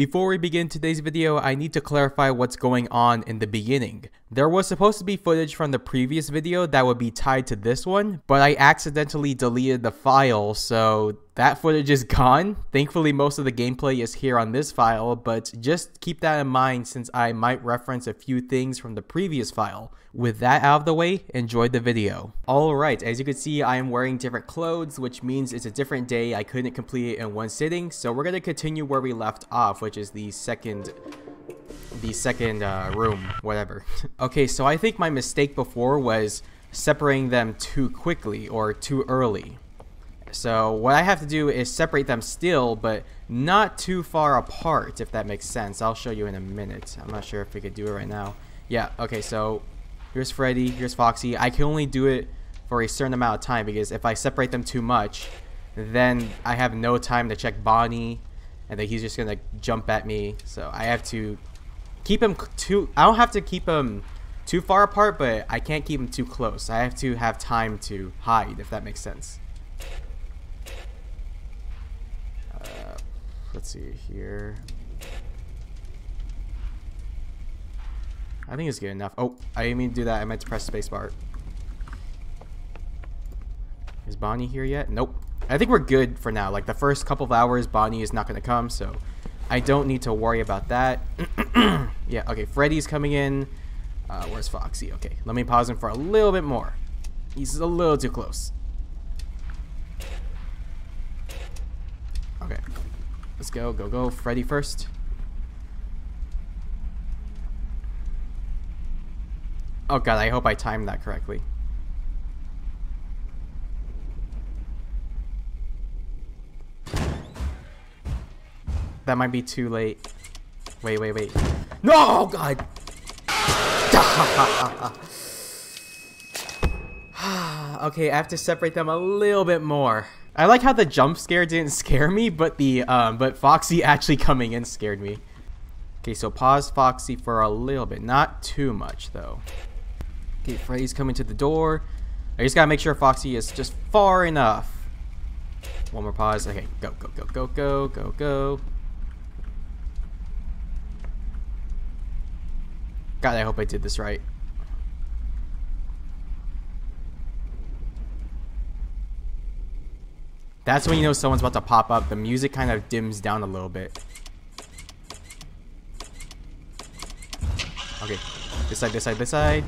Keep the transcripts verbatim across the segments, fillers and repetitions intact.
Before we begin today's video, I need to clarify what's going on in the beginning. There was supposed to be footage from the previous video that would be tied to this one, but I accidentally deleted the file, so that footage is gone. Thankfully, most of the gameplay is here on this file, but just keep that in mind since I might reference a few things from the previous file. With that out of the way, enjoy the video. Alright, as you can see, I am wearing different clothes, which means it's a different day. I couldn't complete it in one sitting, so we're going to continue where we left off, which is the second... the second uh, room, whatever. Okay, so I think my mistake before was separating them too quickly or too early. So what I have to do is separate them still, but not too far apart, if that makes sense. I'll show you in a minute. I'm not sure if we could do it right now. Yeah, okay, so here's Freddy, here's Foxy. I can only do it for a certain amount of time because if I separate them too much, then I have no time to check Bonnie, and then he's just gonna jump at me. So I have to keep him too... I don't have to keep him too far apart, but I can't keep him too close. I have to have time to hide, if that makes sense. Uh, let's see here. I think it's good enough. Oh, I didn't mean to do that. I meant to press spacebar. Is Bonnie here yet? Nope. I think we're good for now. Like the first couple of hours, Bonnie is not going to come, so I don't need to worry about that. Yeah, okay, Freddy's coming in. Uh, where's Foxy? Okay, let me pause him for a little bit more. He's a little too close. Okay, let's go, go, go. Freddy first. Oh god, I hope I timed that correctly. That might be too late. Wait, wait, wait. No, god. Okay, I have to separate them a little bit more. I like how the jump scare didn't scare me, but the um, but Foxy actually coming in scared me. Okay, so pause Foxy for a little bit, not too much though. Okay, Freddy's coming to the door. I just gotta make sure Foxy is just far enough. One more pause. Okay, go, go, go, go, go, go, go. God, I hope I did this right. That's when you know someone's about to pop up. The music kind of dims down a little bit. Okay. This side, this side, this side.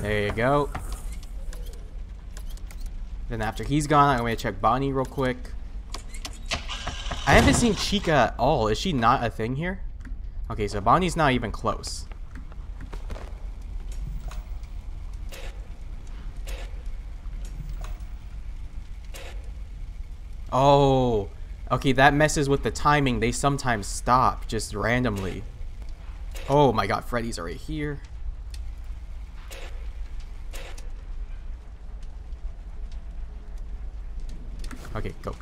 There you go. Then after he's gone, I'm going to check Bonnie real quick. I haven't seen Chica at all. Is she not a thing here? Okay, so Bonnie's not even close. Oh, okay, that messes with the timing. They sometimes stop just randomly. Oh my god, Freddy's already here. Okay, go.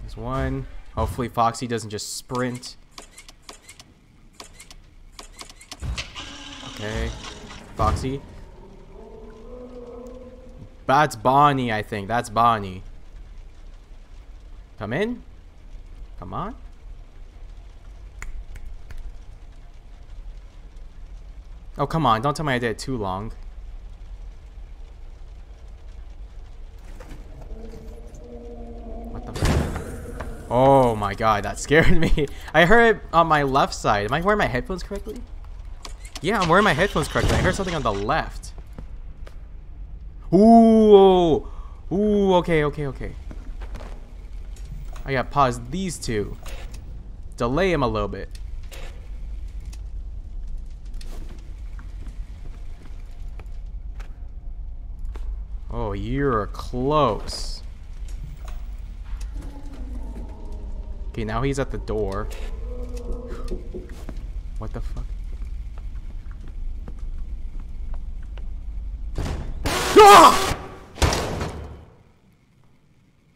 There's one. Hopefully Foxy doesn't just sprint. Okay. Foxy. That's Bonnie, I think. That's Bonnie. Come in. Come on. Oh, come on. Don't tell me I did it too long. Oh my god, that scared me. I heard it on my left side. Am I wearing my headphones correctly? Yeah, I'm wearing my headphones correctly. I heard something on the left. Ooh. Ooh, okay, okay, okay. I gotta pause these two. Delay them a little bit. Oh, you're close. Okay, now he's at the door. What the fuck? Ah!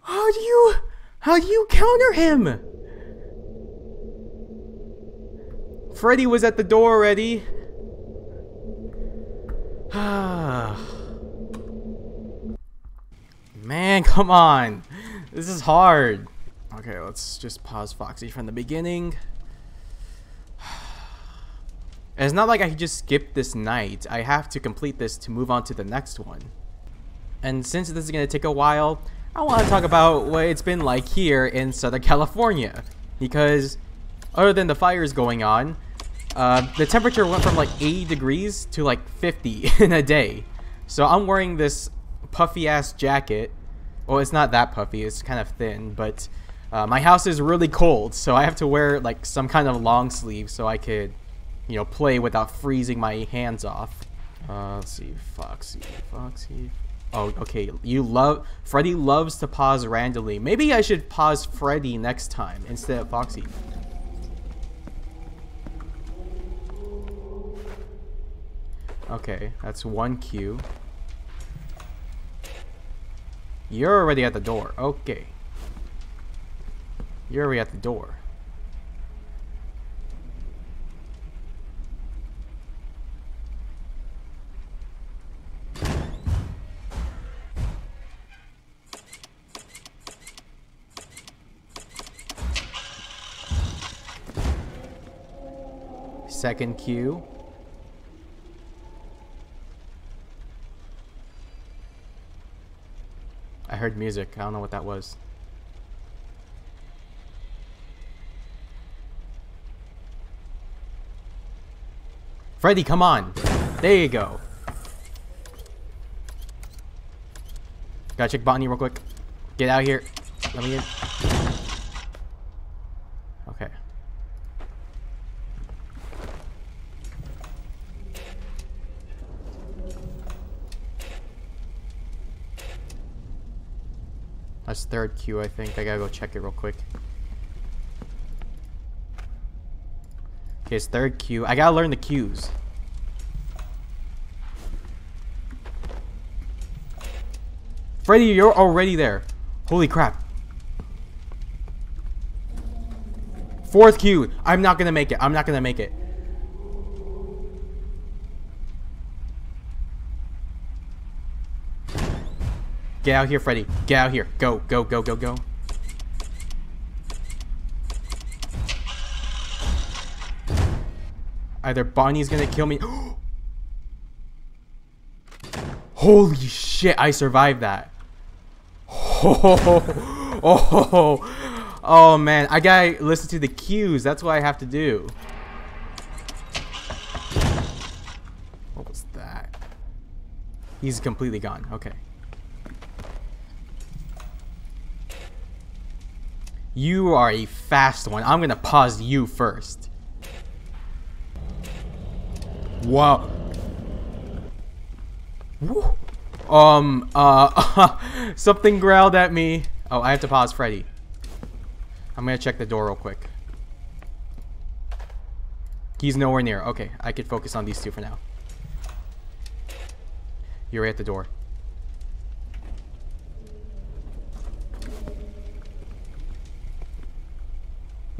How do you... How do you counter him? Freddy was at the door already. Man, come on. This is hard. Okay, let's just pause Foxy from the beginning. And it's not like I can just skip this night. I have to complete this to move on to the next one. And since this is going to take a while, I want to talk about what it's been like here in Southern California. Because other than the fires going on, uh, the temperature went from like eighty degrees to like fifty in a day. So I'm wearing this puffy ass jacket. Well, it's not that puffy, it's kind of thin, but uh, my house is really cold, so I have to wear like some kind of long sleeve so I could, you know, play without freezing my hands off. Uh, let's see, Foxy, Foxy. Oh, okay, you love, Freddy loves to pause randomly. Maybe I should pause Freddy next time instead of Foxy. Okay, that's one cue. You're already at the door, okay. You're already at the door. Second cue. I heard music. I don't know what that was. Freddy, come on. There you go. Gotta check Bonnie real quick. Get out of here. Let me in. Okay. That's third cue, I think. I gotta go check it real quick. Okay, it's third cue. I gotta learn the cues. Freddy, you're already there. Holy crap. Fourth cue. I'm not gonna make it. I'm not gonna make it. Get out here, Freddy. Get out here. Go, go, go, go, go. Either Bonnie's gonna kill me. Holy shit, I survived that. Oh, oh, oh, oh, man. I gotta listen to the cues. That's what I have to do. What was that? He's completely gone. Okay. You are a fast one. I'm gonna pause you first. Wow. Woo. Um, uh, something growled at me. Oh, I have to pause Freddy. I'm gonna check the door real quick. He's nowhere near. Okay, I could focus on these two for now. You're right at the door.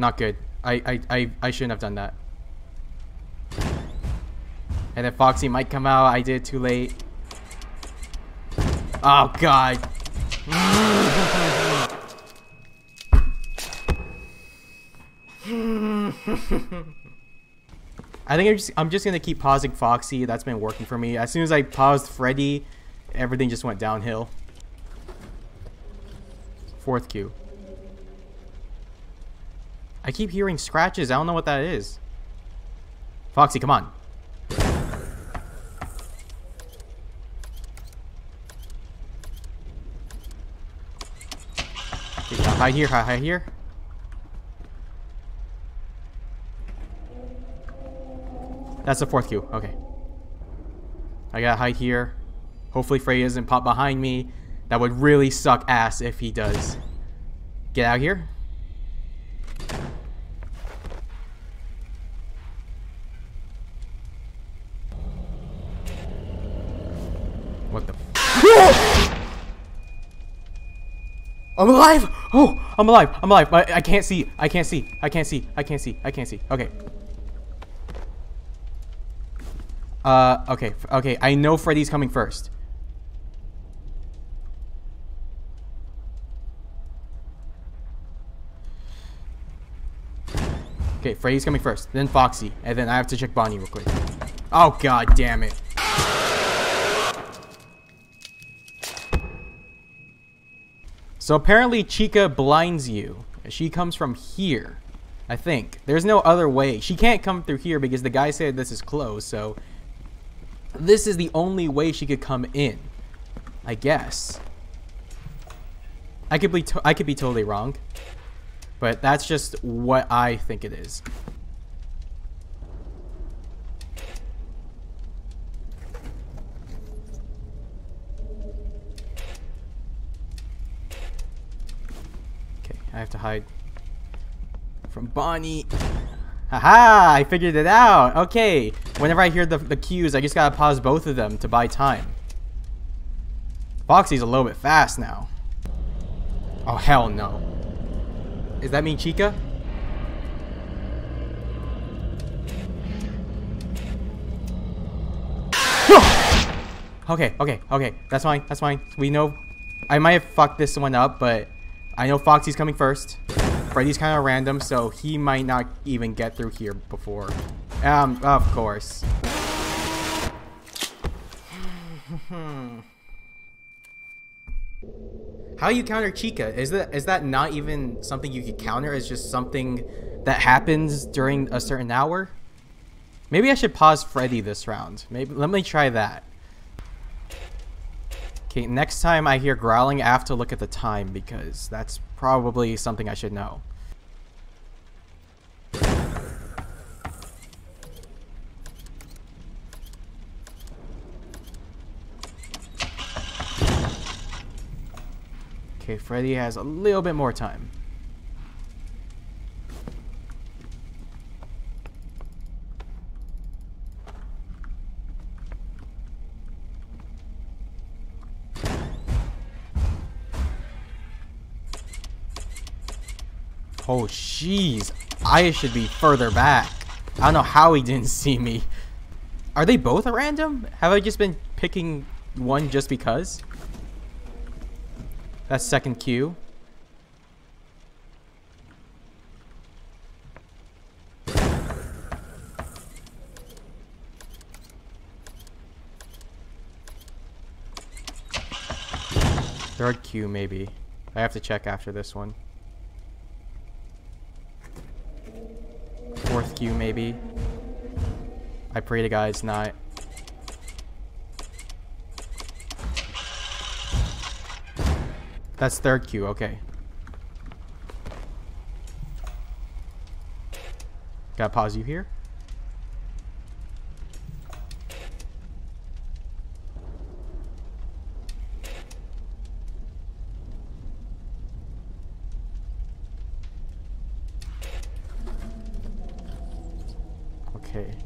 Not good. I, I, I, I shouldn't have done that. And then Foxy might come out. I did too late. Oh, God. I think I'm just, I'm just going to keep pausing Foxy. That's been working for me. As soon as I paused Freddy, everything just went downhill. Fourth cue. I keep hearing scratches. I don't know what that is. Foxy, come on. Hide here, hide here. That's the fourth cue. Okay. I gotta hide here. Hopefully Frey doesn't pop behind me. That would really suck ass if he does. Get out of here. I'm alive! Oh, I'm alive! I'm alive! I, I can't see! I can't see! I can't see! I can't see! I can't see! Okay. Uh, okay, okay. I know Freddy's coming first. Okay, Freddy's coming first, then Foxy, and then I have to check Bonnie real quick. Oh, god damn it. So apparently Chica blinds you. She comes from here, I think. There's no other way. She can't come through here because the guy said this is closed, so this is the only way she could come in, I guess. I could be to- I could be totally wrong. But that's just what I think it is. Okay, I have to hide from Bonnie. Haha, I figured it out. Okay, whenever I hear the, the cues, I just gotta pause both of them to buy time. Foxy's a little bit fast now. Oh, hell no. Does that mean Chica? Okay, okay, okay. That's fine, that's fine. We know... I might have fucked this one up, but... I know Foxy's coming first. Freddy's kind of random, so he might not even get through here before. Um, of course. How you counter Chica? Is that is that not even something you could counter? It's just something that happens during a certain hour? Maybe I should pause Freddy this round. Maybe let me try that. Okay, next time I hear growling, I have to look at the time because that's probably something I should know. Okay, Freddy has a little bit more time. Oh, jeez. I should be further back. I don't know how he didn't see me. Are they both at random? Have I just been picking one just because? That's second cue. Third cue, maybe. I have to check after this one. Fourth cue, maybe. I pray to God it's not. That's third cue, okay. Gotta pause you here. Okay.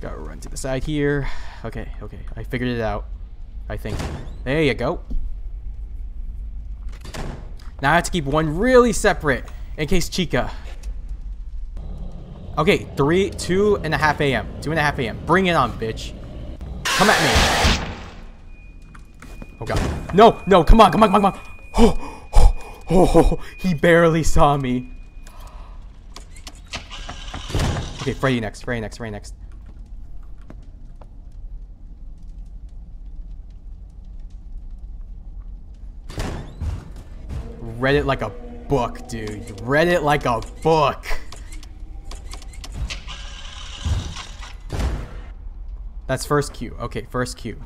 Gotta run to the side here. Okay, okay, I figured it out. I think. There you go. Now I have to keep one really separate in case Chica. Okay, three, two and a half a.m. Two and a half a.m. Bring it on, bitch. Come at me. Oh god. No, no, come on, come on, come on, come on. Oh, oh, oh, oh, he barely saw me. Okay, Freddy next, Freddy next, Freddy next. Read it like a book, dude. Read it like a book. That's first cue. Okay, first cue.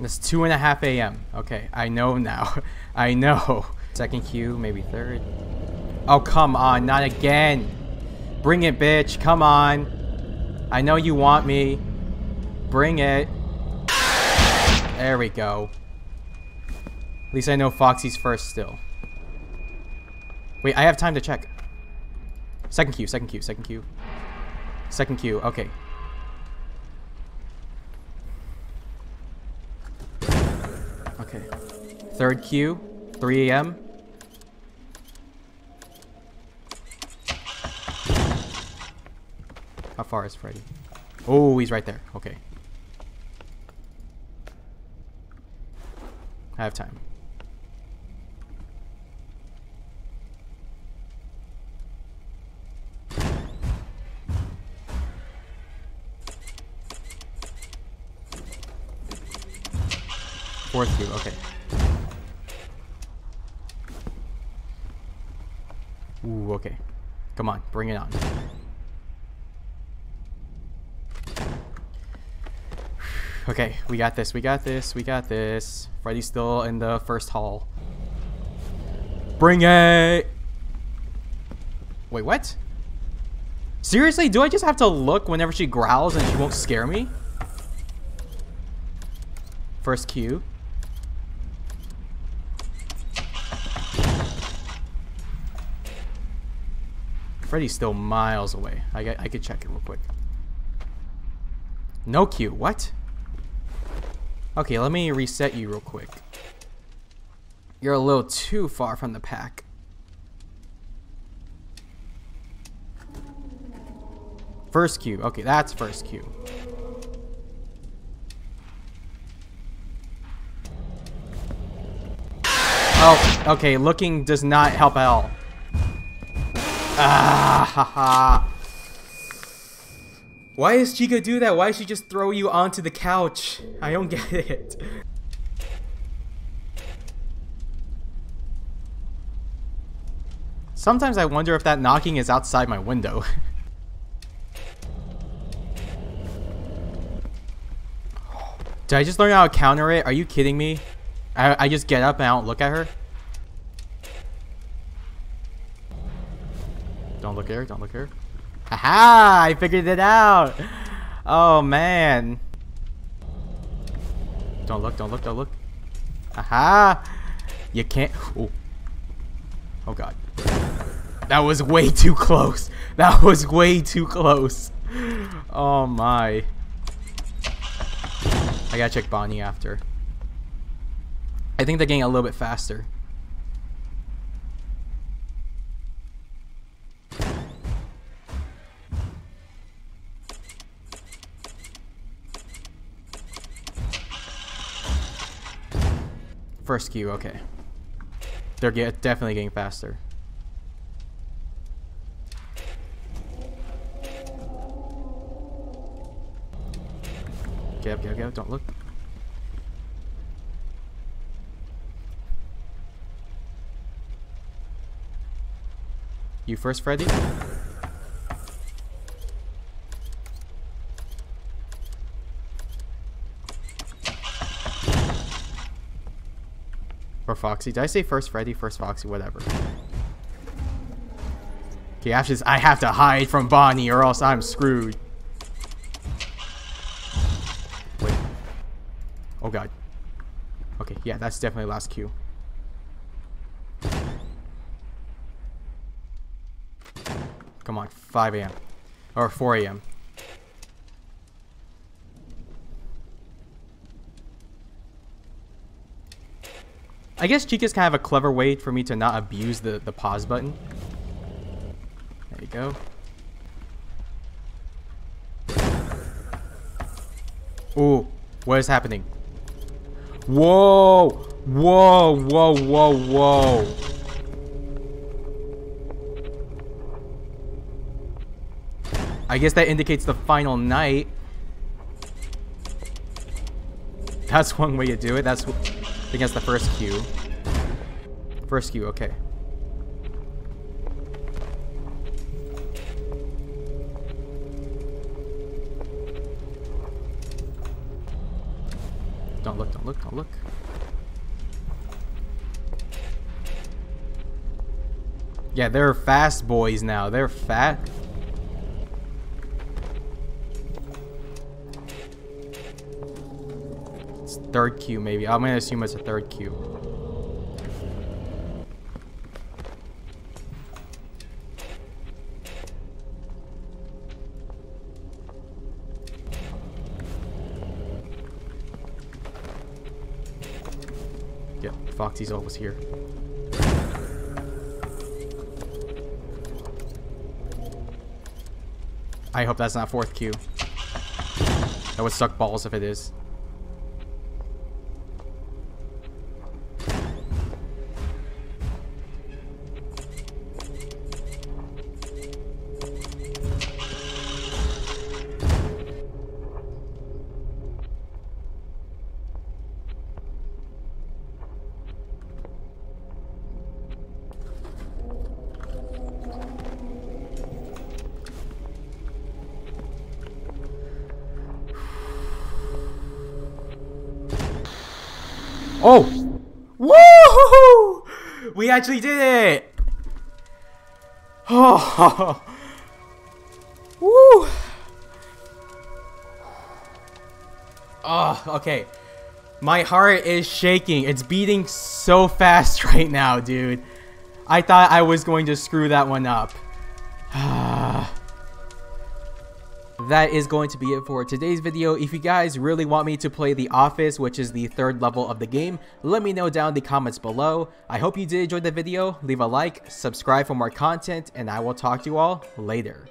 That's two and a half a.m. Okay, I know now. I know. Second cue, maybe third. Oh, come on. Not again. Bring it, bitch. Come on. I know you want me. Bring it. There we go. At least I know Foxy's first still. Wait, I have time to check. Second cue, second cue, second cue. Second cue, okay. Okay. Third cue, three a.m. How far is Freddy? Oh, he's right there. Okay. I have time. Fourth view, okay. Ooh, okay. Come on, bring it on. Okay, we got this, we got this, we got this. Freddy's still in the first hall. Bring it! Wait, what? Seriously, do I just have to look whenever she growls and she won't scare me? First cue. Freddy's still miles away. I, I could check it real quick. No cue, what? Okay, let me reset you real quick. You're a little too far from the pack. First cue. Okay, that's first cue. Oh, okay, looking does not help at all. Ah, ha, ha. Why does Chica do that? Why does she just throw you onto the couch? I don't get it. Sometimes I wonder if that knocking is outside my window. Did I just learn how to counter it? Are you kidding me? I, I just get up and I don't look at her? Don't look at her, don't look at her. Aha! I figured it out! Oh man. Don't look, don't look, don't look. Aha! You can't. Oh. Oh god. That was way too close. That was way too close. Oh my. I gotta check Bonnie after. I think they're getting a little bit faster. First cue, okay. They're get, definitely getting faster. Get up, get up, get up, don't look. You first, Freddy? Or Foxy. Did I say first Freddy, first Foxy, whatever. Okay, I have to, I have to hide from Bonnie or else I'm screwed. Wait. Oh god. Okay, yeah, that's definitely last cue. Come on, five A M or four A M I guess Chica's kind of a clever way for me to not abuse the, the pause button. There you go. Ooh, what is happening? Whoa! Whoa, whoa, whoa, whoa. I guess that indicates the final night. That's one way to do it. That's... I think that's the first cue. First cue, okay. Don't look, don't look, don't look. Yeah, they're fast boys now. They're fat. Third cue, maybe. I'm gonna assume it's a third cue. Yep, Foxy's always here. I I hope that's not fourth Q. That would suck balls if it is. Oh! Woohoo! We actually did it! Oh! Woo! Oh, okay. My heart is shaking. It's beating so fast right now, dude. I thought I was going to screw that one up. That is going to be it for today's video. If you guys really want me to play The Office, which is the third level of the game, let me know down in the comments below. I hope you did enjoy the video. Leave a like, subscribe for more content, and I will talk to you all later.